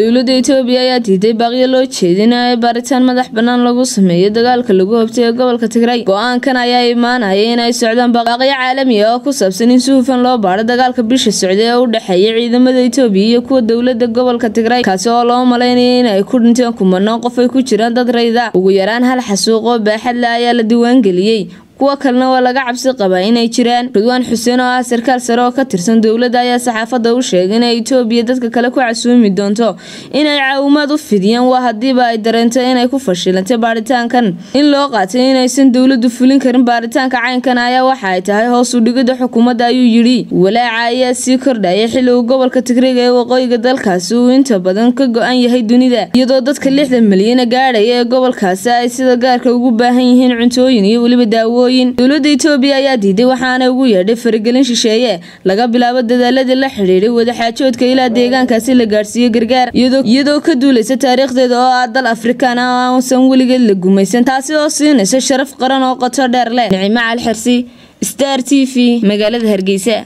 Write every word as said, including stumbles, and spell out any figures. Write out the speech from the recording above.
dawladda Itoobiya ayaa diiday baaqiyo loo jeedinay baaritaan madax banaan lagu sameeyo dagaalka lagu qabtay gobolka Tigray. Go'aankan ayaa iimaanaya in ay socdaan baaqiyo caalami ah oo ku saabsan in si hufan loo baaro dagaalka bisha Socde ee u dhaxeeya ciidamada Itoobiya iyo kuwa dawladda gobolka Tigray, kaas oo loo maleynayo in ay ku dhinteen kumanaan qof ay ku jiraan dad rayd ah. Ugu yaraan hal xasuuq oo baaxad leh ayaa la diiwaan geliyay. kuwa kalena waa laga cabsi qabaa inay jiraan. Ridwaan Xuseen oo ah sarkaal sare oo ka tirsan dawladda ayaa saxaafadda u sheegay in Itoobiya dadka kale ku casuumi doonto inay caawimaad u fidiyaan waa hadiiba ay dareento inay ku fashilantay baaritaankan. In loo qaatay inaysan dawladdu fulin karin baaritaanka caynkan ayaa waxa ay tahay hoos u dhigida xukuumadda ayuu yiri. Walaaca ayaa sii kordhaya xilliga gobolka Tigray ee waqooyiga dalkaasi uu inta badan ka go'an yahay dunida, iyadoo dadka lixdan milyan gaadhaya ee gobolkaasi ay sida gaarka ugu baahan yihiin cuntooyin iyo waliba daawo. Dawladda Itoobiya ayaa diiday waxaana ugu yeedhay faragelin shisheeye laga bilaabo dadaaladii la xiriiray wadaxaajoodka ilaa deegaankaasi la gaarsiiyo gargaar, iyadoo ka duulaysa taariikhdeeda oo ah dal Afrikaan ah oo aan san weligeed la gumaysan, taasi oo siinaysa sharaf qaran oo qoto dheer leh. Nicmo Al Xirsi, Star T V, magaalada Hargeysa.